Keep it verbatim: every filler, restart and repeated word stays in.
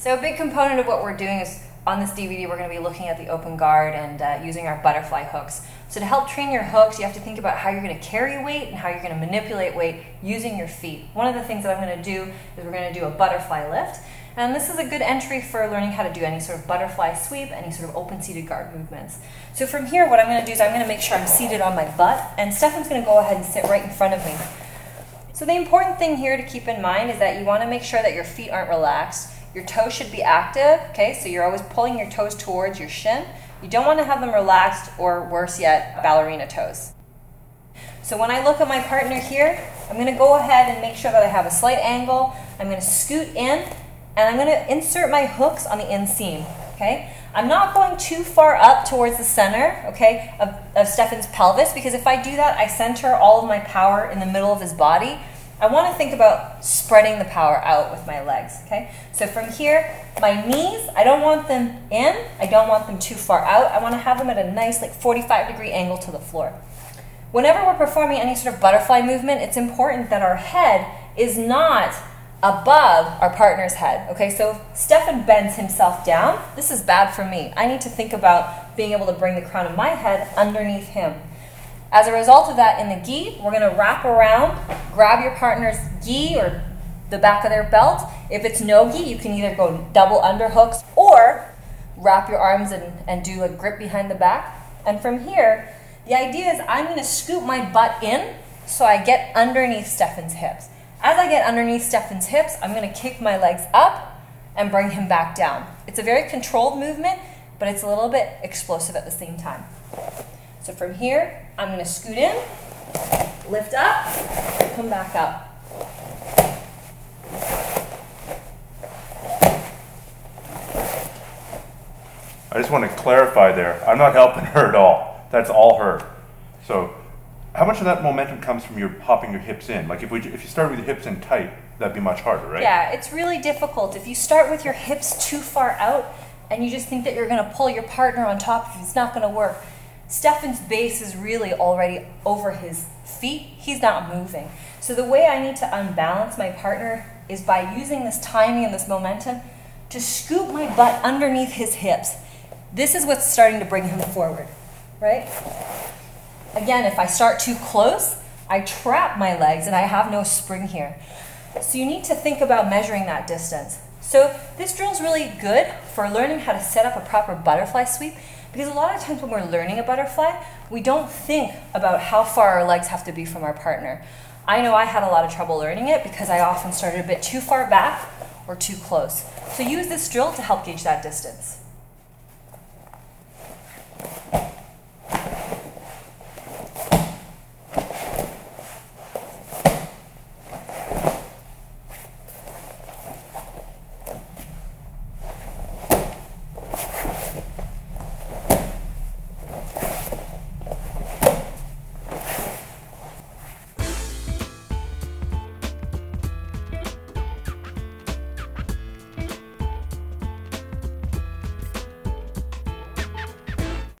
So a big component of what we're doing is, on this D V D, we're going to be looking at the open guard and uh, using our butterfly hooks. So to help train your hooks, you have to think about how you're going to carry weight and how you're going to manipulate weight using your feet. One of the things that I'm going to do is we're going to do a butterfly lift. And this is a good entry for learning how to do any sort of butterfly sweep, any sort of open seated guard movements. So from here, what I'm going to do is I'm going to make sure I'm seated on my butt, and Stephan's going to go ahead and sit right in front of me. So the important thing here to keep in mind is that you want to make sure that your feet aren't relaxed. Your toes should be active, okay? So you're always pulling your toes towards your shin. You don't want to have them relaxed, or worse yet, ballerina toes. So when I look at my partner here, I'm going to go ahead and make sure that I have a slight angle. I'm going to scoot in, and I'm going to insert my hooks on the inseam, okay? I'm not going too far up towards the center, okay, of, of Stephan's pelvis, because if I do that, I center all of my power in the middle of his body. I want to think about spreading the power out with my legs, okay? So from here, my knees, I don't want them in, I don't want them too far out. I want to have them at a nice like forty-five degree angle to the floor. Whenever we're performing any sort of butterfly movement, it's important that our head is not above our partner's head, okay? So if Stephan bends himself down, this is bad for me. I need to think about being able to bring the crown of my head underneath him. As a result of that, in the gi, we're going to wrap around, grab your partner's gi or the back of their belt. If it's no gi, you can either go double under hooks or wrap your arms and, and do a grip behind the back. And from here, the idea is I'm going to scoop my butt in so I get underneath Stephan's hips. As I get underneath Stephan's hips, I'm going to kick my legs up and bring him back down. It's a very controlled movement, but it's a little bit explosive at the same time. So from here, I'm going to scoot in, lift up, come back up. I just want to clarify there. I'm not helping her at all. That's all her. So how much of that momentum comes from your popping your hips in? Like if, we, if you start with your hips in tight, that'd be much harder, right? Yeah, it's really difficult. If you start with your hips too far out and you just think that you're going to pull your partner on top, it's not going to work. Stephan's base is really already over his feet. He's not moving. So the way I need to unbalance my partner is by using this timing and this momentum to scoop my butt underneath his hips. This is what's starting to bring him forward, right? Again, if I start too close, I trap my legs and I have no spring here. So you need to think about measuring that distance. So this drill is really good for learning how to set up a proper butterfly sweep, because a lot of times when we're learning a butterfly, we don't think about how far our legs have to be from our partner. I know I had a lot of trouble learning it because I often started a bit too far back or too close. So use this drill to help gauge that distance.